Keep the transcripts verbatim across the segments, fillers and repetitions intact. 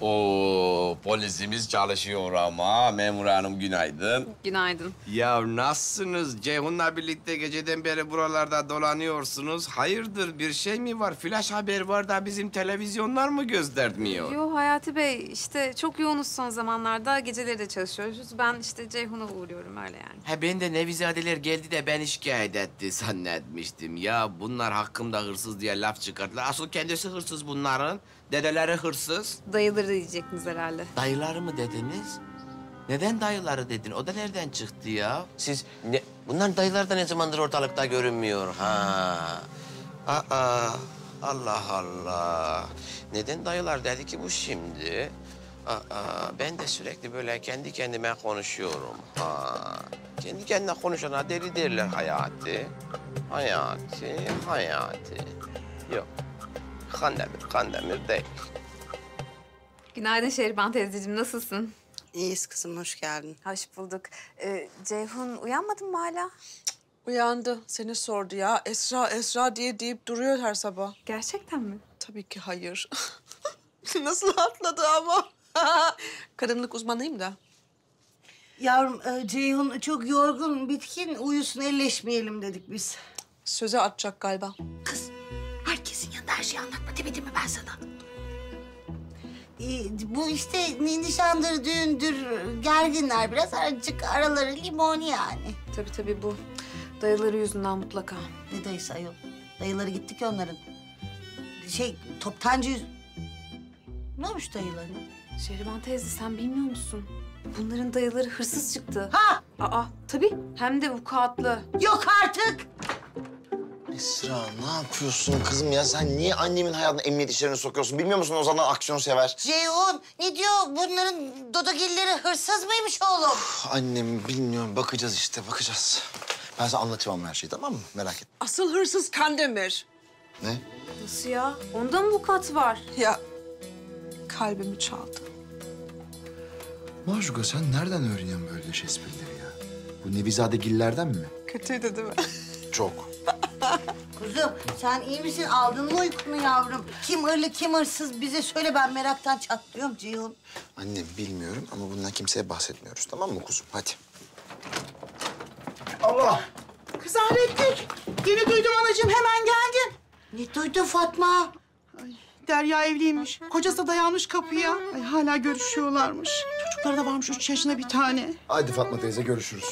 Oo, polisimiz çalışıyor ama. Memur hanım günaydın. Günaydın. Ya nasılsınız? Ceyhun'la birlikte geceden beri buralarda dolanıyorsunuz. Hayırdır, bir şey mi var? Flash haber var da bizim televizyonlar mı göstermiyor? Yok Hayati Bey, işte çok yoğunuz son zamanlarda. Geceleri de çalışıyoruz. Ben işte Ceyhun'a uğruyorum öyle yani. Ha, ben de Nevizadeler geldi de beni şikayet etti zannetmiştim. Ya bunlar hakkımda hırsız diye laf çıkarttılar. Asıl kendisi hırsız bunların. Dedeleri hırsız. Dayıları diyecektiniz herhalde. Dayıları mı dediniz? Neden dayıları dedin? O da nereden çıktı ya? Siz ne... Bunlar dayılar da ne zamandır ortalıkta görünmüyor ha. Aa, Allah Allah. Neden dayılar dedi ki bu şimdi? Aa, ben de sürekli böyle kendi kendime konuşuyorum ha. Kendi kendine konuşana deli derler Hayati. Hayati, Hayati. Yok. Kandemir, Kandemir değil. Günaydın Şeriban teyzeciğim, nasılsın? İyiyiz kızım, hoş geldin. Hoş bulduk. Ee, Ceyhun uyanmadın mı hala? Cık, uyandı, seni sordu ya. Esra, Esra diye deyip duruyor her sabah. Gerçekten mi? Tabii ki hayır. Nasıl atladı ama? Kadınlık uzmanıyım da. Yavrum, Ceyhun çok yorgun, bitkin, uyusun, elleşmeyelim dedik biz. Söze atacak galiba. Kız. Herkesin yanında her şeyi anlatma demedim mi ben sana? Ee, bu işte nişandır, düğündür, gerginler biraz. Azıcık araları limon yani. Tabii tabii bu. Dayıları yüzünden mutlaka. Ne dayısı ayol? Dayıları gittik ki onların. Şey, toptancı yüz... Ne olmuş dayıları? Şeriban teyze sen bilmiyor musun? Bunların dayıları hırsız çıktı. Ha! Aa, tabii. Hem de vukuatlı. Yok artık! Esra, ne yapıyorsun kızım ya? Sen niye annemin hayatına emniyet işlerini sokuyorsun? Bilmiyor musun Ozan'dan aksiyon sever? Ceyhun, ne diyor? Bunların dodogilleri hırsız mıymış oğlum? Of, annem bilmiyorum. Bakacağız işte, bakacağız. Ben sana anlatacağım her şeyi, tamam mı? Merak etme. Asıl hırsız Kandemir. Ne? Nasıl ya? Onda mı vukuat var? Ya, kalbimi çaldı. Maşuka, sen nereden öğreniyorsun böyle esprileri ya? Bu Nevizadegillerden mi? Kötüydü değil mi? Çok. Kuzum, sen iyi misin? Aldın mı uykunu yavrum? Kim hırlı, kim hırsız bize söyle. Ben meraktan çatlıyorum Ceyhun. Annem bilmiyorum ama bundan kimseye bahsetmiyoruz. Tamam mı kuzum? Hadi. Allah! Kız ahretlik. Yeni duydum anacığım. Hemen geldim. Ne duydun Fatma? Ay, Derya evliymiş. Kocası dayanmış kapıya. Ay, hala görüşüyorlarmış. Çocukları da varmış üç yaşında bir tane. Hadi Fatma teyze, görüşürüz.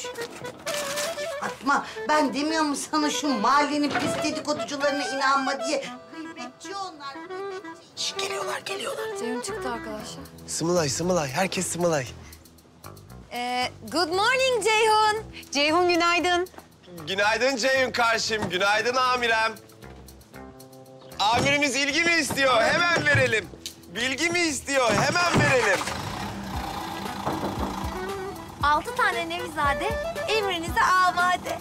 Fatma, ben demiyor mu sana şu mahallenin pis dedikoducularına inanma diye? Kıybetçi onlar, kıybetçi. Geliyorlar, geliyorlar. Ceyhun çıktı arkadaşlar. Sımılay, Sımılay. Herkes Sımılay. Ee, good morning Ceyhun. Ceyhun günaydın. Günaydın Ceyhun karşım, günaydın amirem. Amirimiz ilgi mi istiyor? Hemen verelim. Bilgi mi istiyor? Hemen verelim. Altı tane Nevizade, emrinize amade.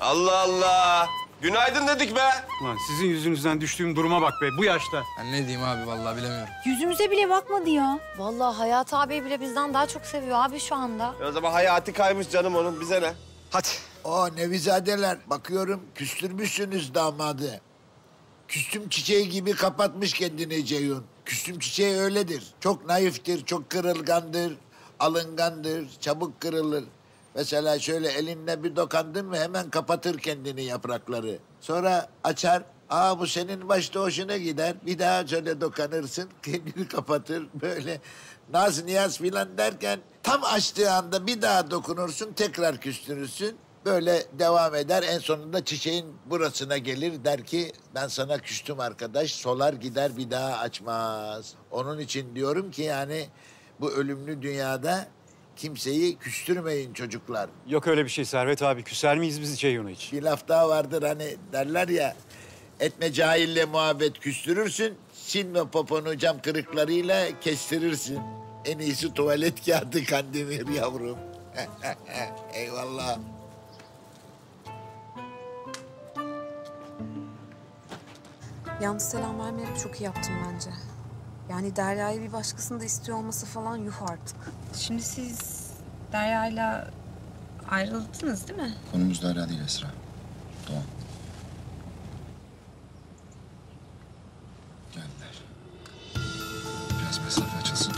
Allah Allah! Günaydın dedik be! Ulan sizin yüzünüzden düştüğüm duruma bak be, bu yaşta. Ben ne diyeyim abi, vallahi bilemiyorum. Yüzümüze bile bakmadı ya. Vallahi Hayati abi bile bizden daha çok seviyor abi şu anda. Ya o zaman Hayati kaymış canım onun, bize ne? Hadi. Oo Nevizadeler, bakıyorum küstürmüşsünüz damadı. Küstüm çiçeği gibi kapatmış kendini Ceyhun. Küstüm çiçeği öyledir. Çok naiftir, çok kırılgandır, alıngandır, çabuk kırılır. Mesela şöyle elinle bir dokandın mı hemen kapatır kendini yaprakları. Sonra açar, aa bu senin başta hoşuna gider. Bir daha şöyle dokanırsın, kendini kapatır böyle. Naz niyaz filan derken tam açtığı anda bir daha dokunursun, tekrar küstürürsün. Böyle devam eder, en sonunda çiçeğin burasına gelir, der ki ben sana küstüm arkadaş, solar gider bir daha açmaz. Onun için diyorum ki yani bu ölümlü dünyada kimseyi küstürmeyin çocuklar. Yok öyle bir şey Servet abi. Küser miyiz biz Ceyhun'a hiç? Bir laf daha vardır hani derler ya. Etme cahille muhabbet küstürürsün. Silme poponu cam kırıklarıyla kestirirsin. En iyisi tuvalet kağıdı Kandemir yavrum. Eyvallah. Yalnız selam vermeyerek çok iyi yaptım bence. Yani Derya'yı bir başkasını da istiyor olması falan yuh artık. Şimdi siz Derya'yla ayrıldınız değil mi? Konumuz Derya değil Esra. Doğan. Geldiler. Biraz mesafe açılsın.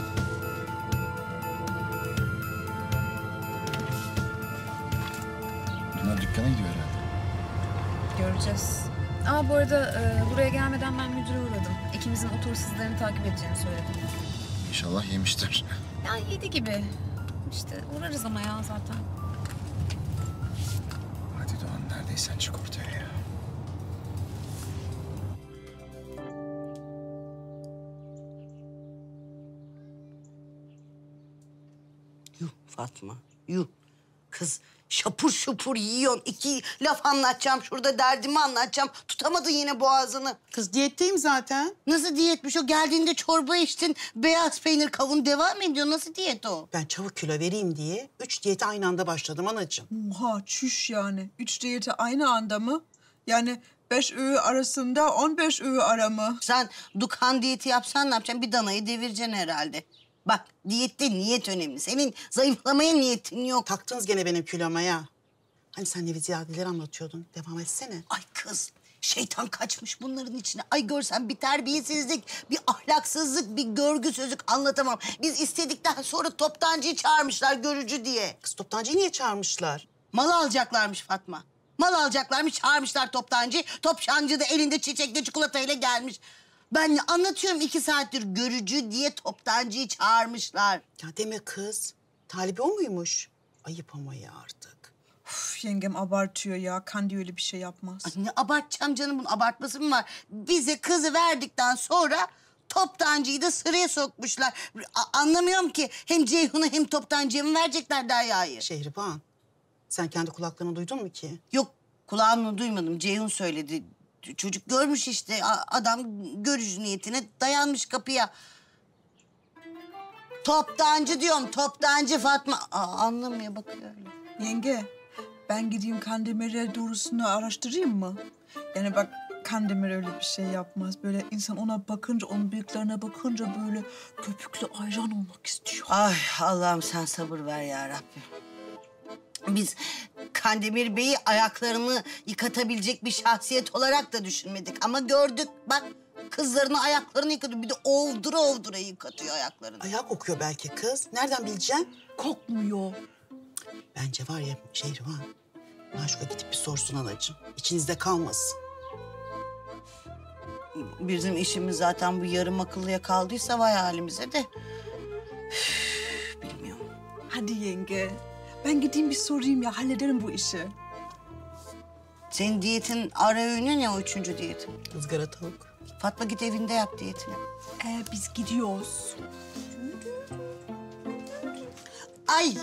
Bunlar dükkana gidiyor herhalde. Göreceğiz. Aa bu arada e, buraya gelmeden ben müdüre uğradım. İkimizin otursuzlarını takip edeceğini söyledim. İnşallah yemiştir. Ya yedi gibi. İşte uğrarız ama ya zaten. Hadi Doğan neredeysen çık ortaya ya. Yuh Fatma, yuh. Kız şapur şupur yiyorsun. İki laf anlatacağım şurada, derdimi anlatacağım. Tutamadın yine boğazını. Kız diyetteyim zaten. Nasıl diyetmiş o? Geldiğinde çorba içtin, beyaz peynir kavun devam ediyor. Nasıl diyet o? Ben çabuk kilo vereyim diye üç diyete aynı anda başladım anacığım. Oha çüş yani. Üç diyete aynı anda mı? Yani beş öğü arasında on beş öğü ara mı? Sen Dukan diyeti yapsan ne yapacaksın? Bir danayı devireceksin herhalde. Bak diyette niyet önemli. Senin zayıflamaya niyetin yok. Taktınız gene benim kiloma ya. Hani sen Nevizade'leri anlatıyordun. Devam etsene. Ay kız şeytan kaçmış bunların içine. Ay görsen bir terbiyesizlik, bir ahlaksızlık, bir görgüsüzlük anlatamam. Biz istedikten sonra toptancıyı çağırmışlar görücü diye. Kız toptancıyı niye çağırmışlar? Mal alacaklarmış Fatma. Mal alacaklarmış çağırmışlar toptancıyı. Toptancı da elinde çiçekle çikolatayla gelmiş. Ben anlatıyorum iki saattir görücü diye toptancıyı çağırmışlar. Ya deme kız. Talibi o muymuş? Ayıp ama ya artık. Uf, yengem abartıyor ya. Kandi öyle bir şey yapmaz. Ay ne abartacağım canım, bunun abartması mı var? Bize kızı verdikten sonra toptancıyı da sıraya sokmuşlar. A anlamıyorum ki hem Ceyhun'u hem toptancıya mı verecekler Derya'yı? Şeriban, sen kendi kulaklarını duydun mu ki? Yok kulağımla duymadım. Ceyhun söyledi. Çocuk görmüş işte, adam görücü niyetine dayanmış kapıya. Toptancı diyorum, toptancı Fatma. Aa, anlamıyor, bakıyor öyle. Yenge, ben gideyim Kandemir'e doğrusunu araştırayım mı? Yani bak, Kandemir öyle bir şey yapmaz. Böyle insan ona bakınca, onun bıyıklarına bakınca böyle köpüklü ayran olmak istiyor. Ay Allah'ım sen sabır ver ya Rabbim. Biz Kandemir Bey'i ayaklarını yıkatabilecek bir şahsiyet olarak da düşünmedik. Ama gördük bak kızlarını ayaklarını yıkatıyor. Bir de oldura oldura yıkatıyor ayaklarını. Ayak kokuyor belki kız. Nereden bileceksin? Kokmuyor. Bence var ya Şehrivan, Maşuk'a gidip bir sorsun anacığım. İçinizde kalmasın. Bizim işimiz zaten bu yarım akıllıya kaldıysa vay halimize de. Üf, bilmiyorum. Hadi yenge. Ben gideyim bir sorayım ya, hallederim bu işi. Senin diyetin ara öğünü ne o üçüncü diyetin? Izgara tavuk. Fatma git evinde yap diyetini. Ee, biz gidiyoruz. Ay!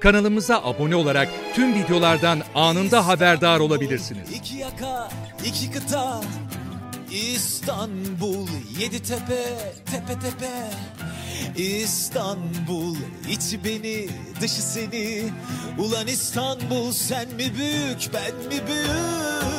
Kanalımıza abone olarak tüm videolardan anında haberdar olabilirsiniz. İki yaka, iki kıta, İstanbul, Yeditepe, tepe tepe. İstanbul, içi beni, dışı seni. Ulan İstanbul, sen mi büyük, ben mi büyük?